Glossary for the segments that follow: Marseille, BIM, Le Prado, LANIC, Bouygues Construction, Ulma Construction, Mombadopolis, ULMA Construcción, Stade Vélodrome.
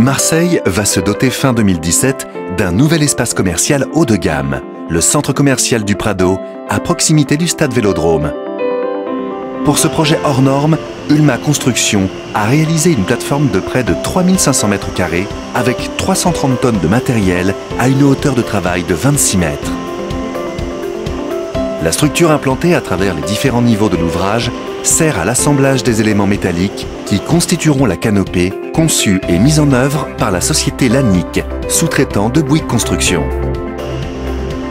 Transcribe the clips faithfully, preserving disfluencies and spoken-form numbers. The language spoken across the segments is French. Marseille va se doter fin deux mille dix-sept d'un nouvel espace commercial haut de gamme, le centre commercial du Prado, à proximité du Stade Vélodrome. Pour ce projet hors norme, Ulma Construction a réalisé une plateforme de près de trois mille cinq cents mètres carrés avec trois cent trente tonnes de matériel à une hauteur de travail de vingt-six mètres. La structure implantée à travers les différents niveaux de l'ouvrage sert à l'assemblage des éléments métalliques qui constitueront la canopée conçue et mise en œuvre par la société LANIC, sous-traitant de Bouygues Construction.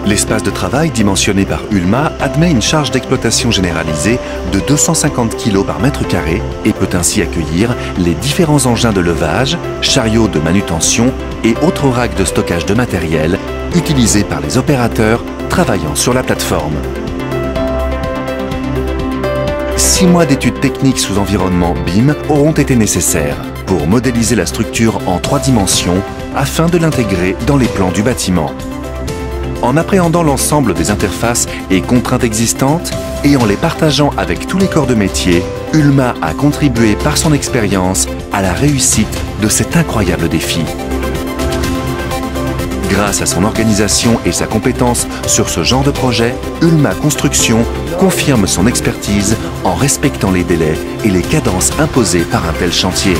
L'espace de travail dimensionné par Ulma admet une charge d'exploitation généralisée de deux cent cinquante kilos par mètre carré et peut ainsi accueillir les différents engins de levage, chariots de manutention et autres racks de stockage de matériel utilisés par les opérateurs travaillant sur la plateforme. Six mois d'études techniques sous environnement B I M auront été nécessaires pour modéliser la structure en trois dimensions afin de l'intégrer dans les plans du bâtiment. En appréhendant l'ensemble des interfaces et contraintes existantes et en les partageant avec tous les corps de métier, Ulma a contribué par son expérience à la réussite de cet incroyable défi. Grâce à son organisation et sa compétence sur ce genre de projet, Ulma Construction confirme son expertise en respectant les délais et les cadences imposées par un tel chantier.